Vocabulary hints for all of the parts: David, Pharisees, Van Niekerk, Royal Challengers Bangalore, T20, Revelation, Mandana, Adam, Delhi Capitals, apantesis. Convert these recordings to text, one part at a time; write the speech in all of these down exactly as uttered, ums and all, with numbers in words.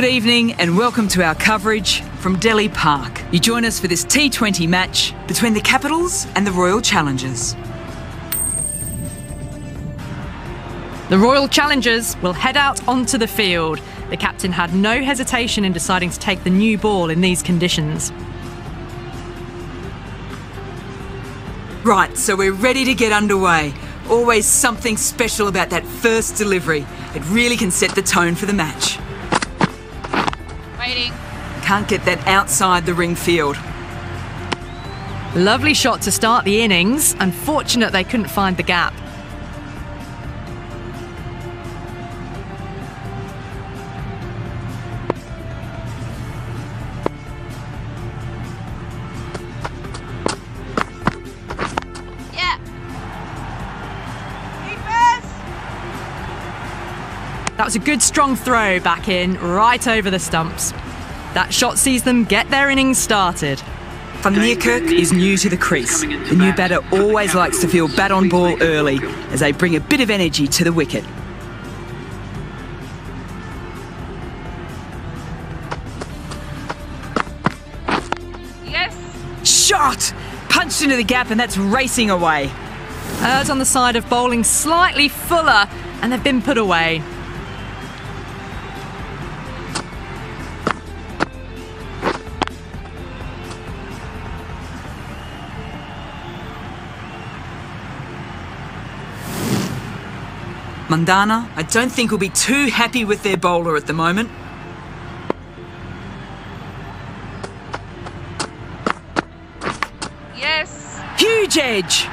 Good evening and welcome to our coverage from Delhi Park. You join us for this T twenty match between the Capitals and the Royal Challengers. The Royal Challengers will head out onto the field. The captain had no hesitation in deciding to take the new ball in these conditions. Right, so we're ready to get underway. Always something special about that first delivery. It really can set the tone for the match. Can't get that outside the ring field. Lovely shot to start the innings. Unfortunate they couldn't find the gap. Yeah. That was a good strong throw back in, right over the stumps. That shot sees them get their innings started. Van Niekerk is new to the crease. The new batter always likes to feel bat on ball early as they bring a bit of energy to the wicket. Yes. Shot! Punched into the gap and that's racing away. Errs on the side of bowling slightly fuller and they've been put away. Mandana, I don't think will be too happy with their bowler at the moment. Yes. Huge edge.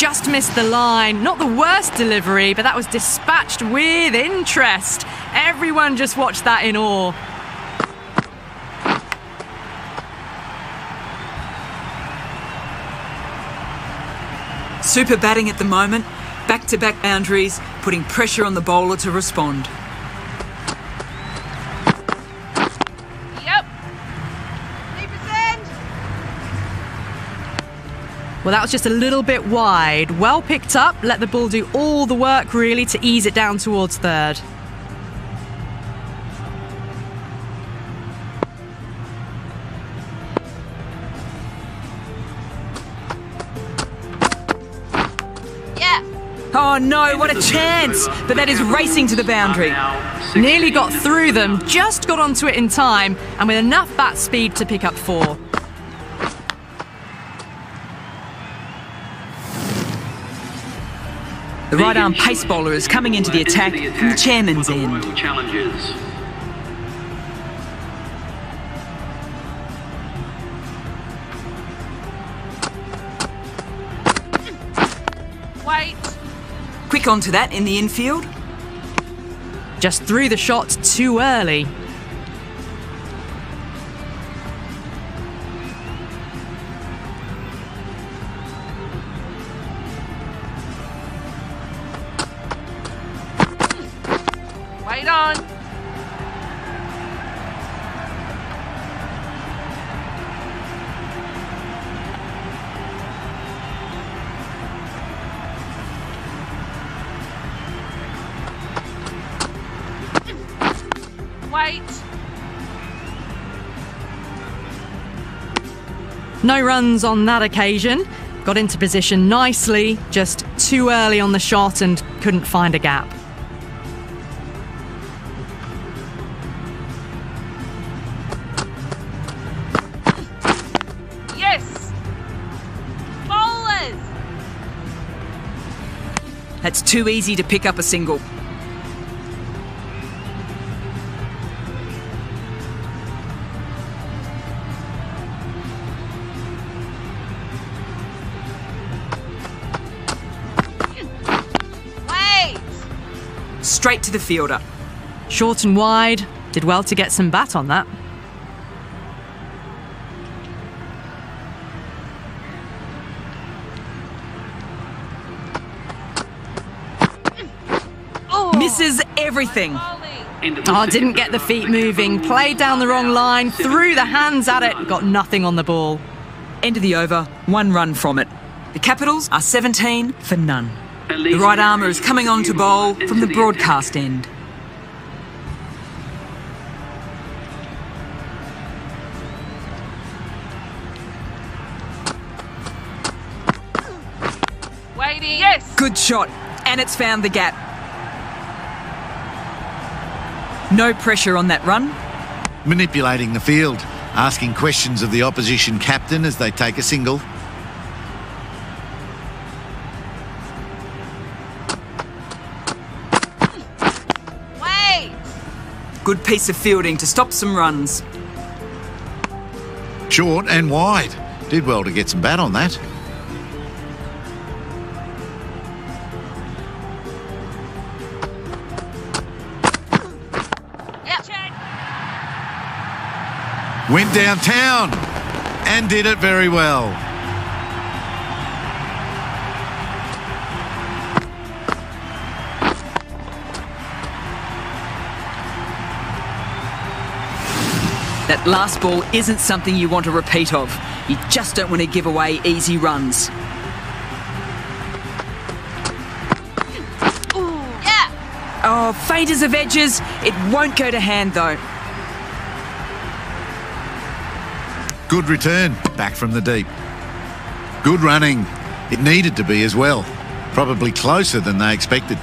Just missed the line. Not the worst delivery, but that was dispatched with interest. Everyone just watched that in awe. Super batting at the moment. Back-to-back boundaries, putting pressure on the bowler to respond. Yep. eight percent. Well, that was just a little bit wide. Well picked up. Let the ball do all the work, really, to ease it down towards third. Oh no, what a chance! But that is racing to the boundary. Nearly got through them, just got onto it in time, and with enough bat speed to pick up four. The right-arm pace bowler is coming into the attack from the chairman's end. Quick onto that in the infield. Just threw the shot too early. Wait on. No runs on that occasion. Got into position nicely, just too early on the shot and couldn't find a gap. Yes! Bowlers! That's too easy to pick up a single. Straight to the fielder. Short and wide. Did well to get some bat on that. Oh. Misses everything. Oh, didn't get the feet moving. Played down the wrong line. Threw the hands at it. Got nothing on the ball. End of the over. One run from it. The Capitals are seventeen for none. The right-armer is coming on to bowl from the broadcast end. lady, yes! Good shot, and it's found the gap. No pressure on that run. Manipulating the field, asking questions of the opposition captain as they take a single. Wait! Good piece of fielding to stop some runs. Short and wide. Did well to get some bat on that. Went downtown and did it very well. That last ball isn't something you want a repeat of. You just don't want to give away easy runs. Ooh. Yeah. Oh, faders of edges. It won't go to hand though. Good return, back from the deep. Good running. It needed to be as well. Probably closer than they expected.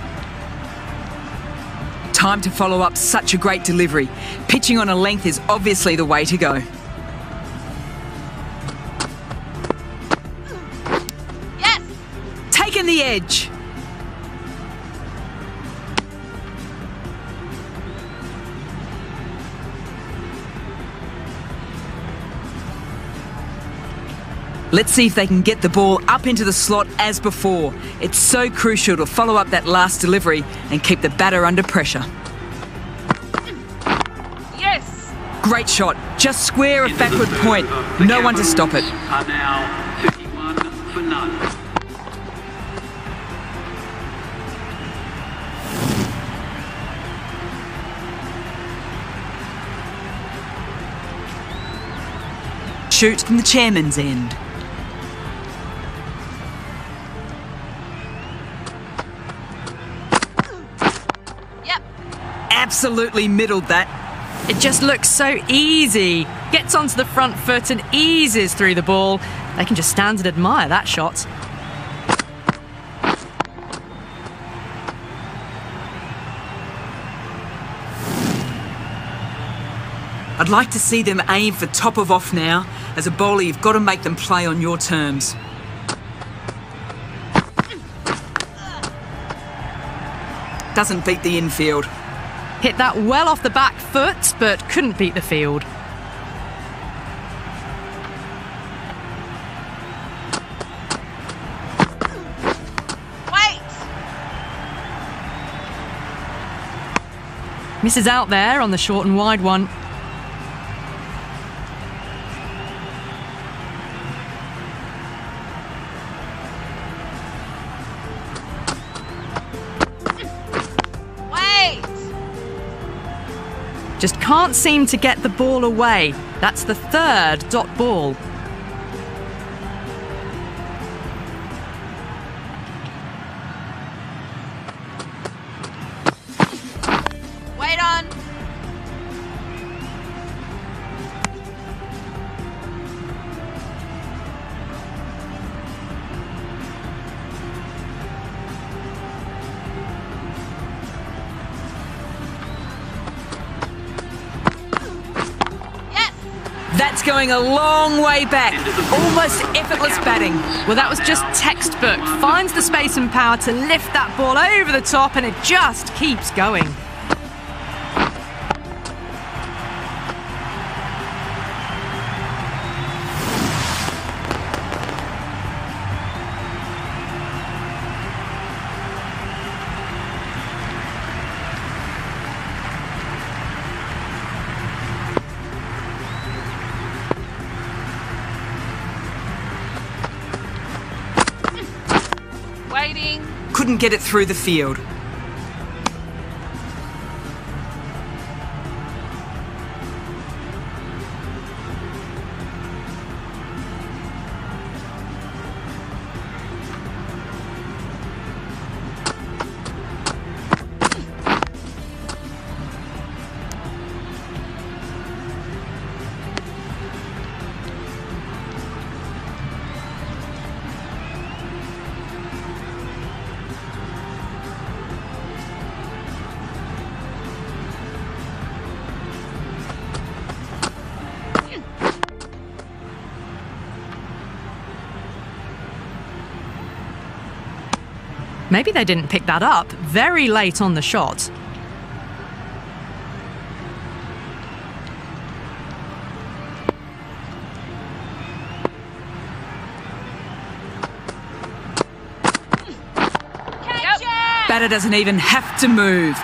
Time to follow up such a great delivery. Pitching on a length is obviously the way to go. Yes! Taken the edge. Let's see if they can get the ball up into the slot as before. It's so crucial to follow up that last delivery and keep the batter under pressure. Yes! Great shot. Just square a backward point. No one to stop it. Are now fifty-one for none. Shoot from the chairman's end. Absolutely middled that. It just looks so easy. Gets onto the front foot and eases through the ball. They can just stand and admire that shot. I'd like to see them aim for top of off now. As a bowler, you've got to make them play on your terms. Doesn't beat the infield. Hit that well off the back foot, but couldn't beat the field. Wait! Misses out there on the short and wide one. Just can't seem to get the ball away. That's the third dot ball. Wait on. That's going a long way back. Almost effortless batting. Well, that was just textbook. Finds the space and power to lift that ball over the top, and it just keeps going. Couldn't get it through the field. Maybe they didn't pick that up. Very late on the shot. Batter doesn't even have to move.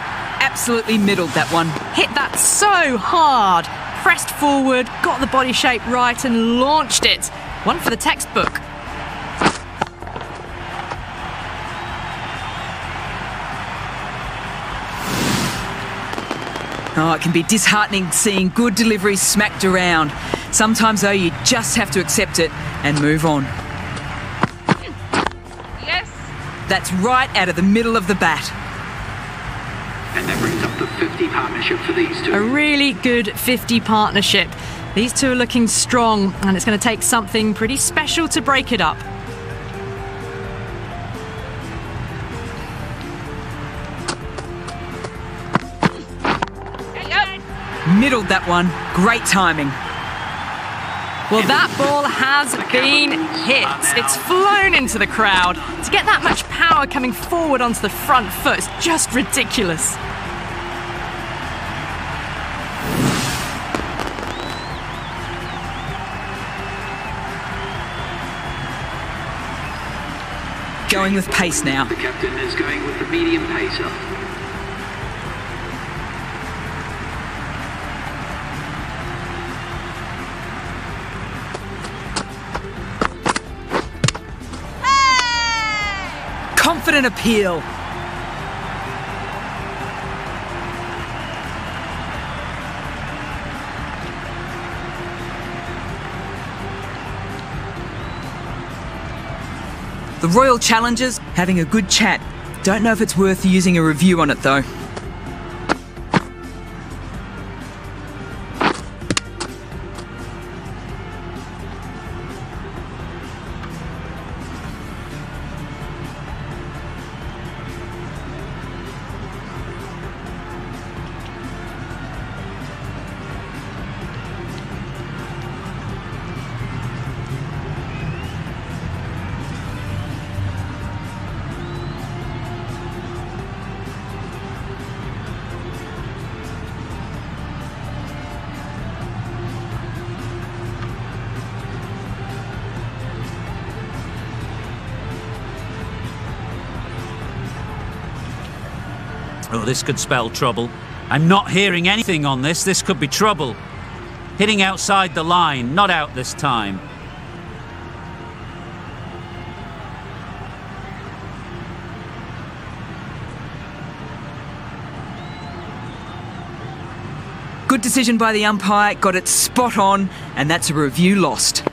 Absolutely middled that one. Hit that so hard. Pressed forward, got the body shape right and launched it. One for the textbook. Oh, it can be disheartening seeing good deliveries smacked around. Sometimes, though, you just have to accept it and move on. Yes. That's right out of the middle of the bat. And that brings up the fifty partnership for these two. A really good fifty partnership. These two are looking strong, and it's going to take something pretty special to break it up. Middled that one. Great timing. Well, that ball has been hit. It's flown into the crowd. To get that much power coming forward onto the front foot is just ridiculous. Going with pace now. The captain is going with the medium pacer. Confident appeal. The Royal Challengers having a good chat. Don't know if it's worth using a review on it though. Oh, this could spell trouble. I'm not hearing anything on this. This could be trouble. Hitting outside the line, not out this time. Good decision by the umpire, got it spot on, and that's a review lost.